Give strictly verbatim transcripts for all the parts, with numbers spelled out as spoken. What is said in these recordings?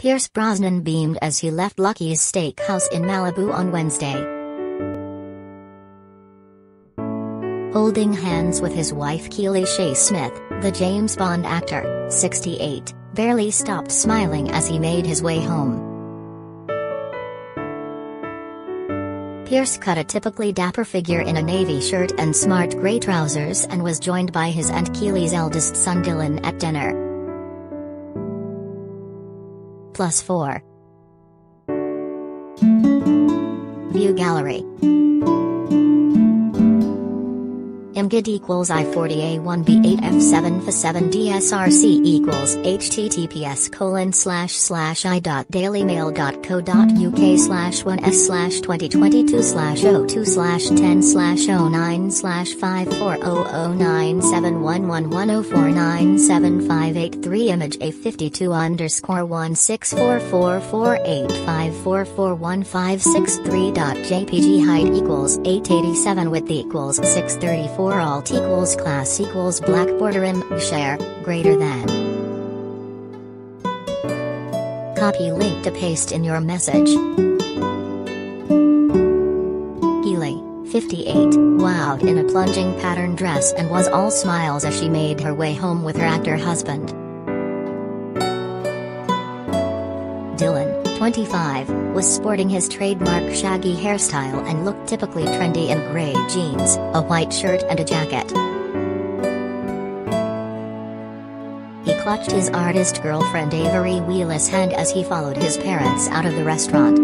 Pierce Brosnan beamed as he left Lucky's Steakhouse in Malibu on Wednesday. Holding hands with his wife Keely Shaye Smith, the James Bond actor, sixty-eight, barely stopped smiling as he made his way home. Pierce cut a typically dapper figure in a navy shirt and smart gray trousers and was joined by his aunt Keely's eldest son Dylan at dinner. Plus four. View gallery. IMGD equals I forty A one B eight F seven F seven D S R C equals https colon slash slash I dot dailymail dot co dot uk slash one s slash twenty twenty two slash o two slash ten slash o nine slash five four oh oh nine seven one one one oh four nine seven five eight three image a fifty two underscore one six four four four eight five four four one five six three dot jpg height equals eight eighty seven width equals six thirty four alt equals class equals black border im share greater than. Copy link to paste in your message. Keely, fifty-eight, wowed in a plunging pattern dress and was all smiles as she made her way home with her actor husband. Dylan, twenty-five, was sporting his trademark shaggy hairstyle and looked typically trendy in gray jeans, a white shirt and a jacket. He clutched his artist girlfriend Avery Wheeler's hand as he followed his parents out of the restaurant.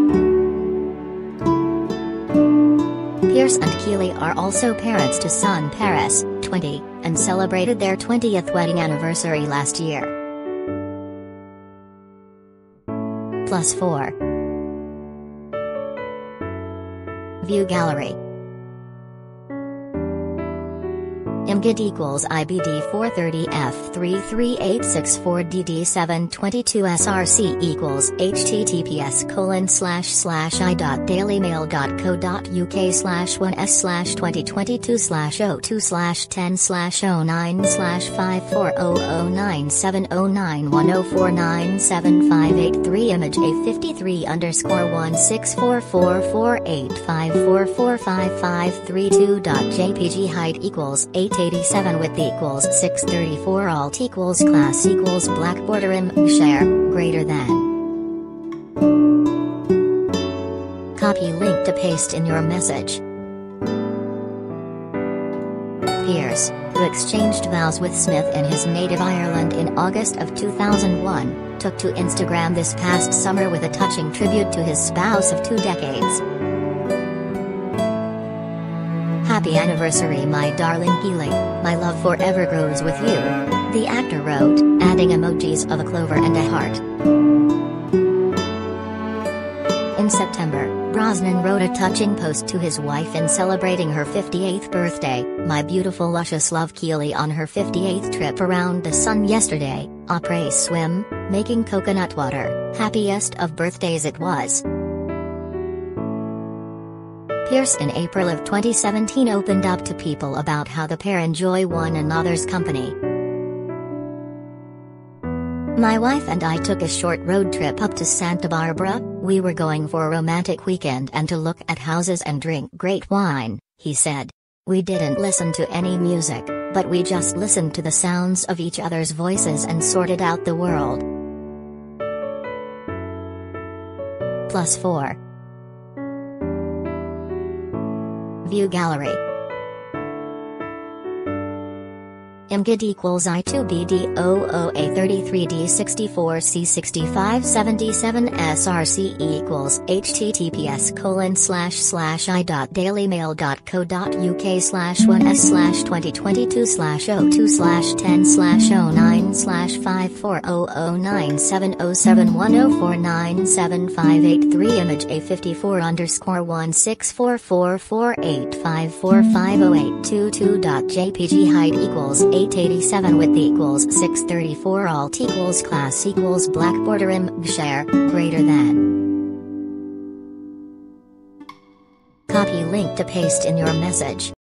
Pierce and Keely are also parents to son Paris, twenty, and celebrated their twentieth wedding anniversary last year. Plus four. View gallery. IMGD equals I B D four thirty F three three eight six four D D seven twenty-two S R C equals https colon slash slash I dot dailymail dot co dot uk slash one s slash twenty twenty two slash o two slash ten slash o nine slash five four oh oh nine seven oh nine one oh four nine seven five eight three image a fifty three underscore one six four four four eight five four four five five three two dot jpg height equals eight eighty-seven width equals six thirty-four alt equals class equals black border im share greater than. Copy link to paste in your message. Pierce, who exchanged vows with Smith in his native Ireland in August of two thousand one, took to Instagram this past summer with a touching tribute to his spouse of two decades. "Happy anniversary, my darling Keely, my love forever grows with you," the actor wrote, adding emojis of a clover and a heart. In September, Brosnan wrote a touching post to his wife in celebrating her fifty-eighth birthday, "My beautiful luscious love Keely on her fifty-eighth trip around the sun yesterday, après swim, making coconut water, happiest of birthdays it was." Pierce in April of twenty seventeen opened up to people about how the pair enjoy one another's company. "My wife and I took a short road trip up to Santa Barbara. We were going for a romantic weekend and to look at houses and drink great wine," he said. "We didn't listen to any music, but we just listened to the sounds of each other's voices and sorted out the world." Plus four. View gallery. IMGD equals I two B D zero zero A thirty-three D sixty-four C sixty-five seventy-seven S R C equals https colon slash slash I dot dailymail dot co dot uk slash one s slash twenty twenty two slash o two slash ten slash o nine slash five four oh oh nine seven oh seven one oh four nine seven five eight three image a fifty four underscore one six four four four eight five four five oh eight two two dot jpg height equals eight eighty-seven width equals six thirty-four alt equals class equals black border im share greater than. Copy link to paste in your message.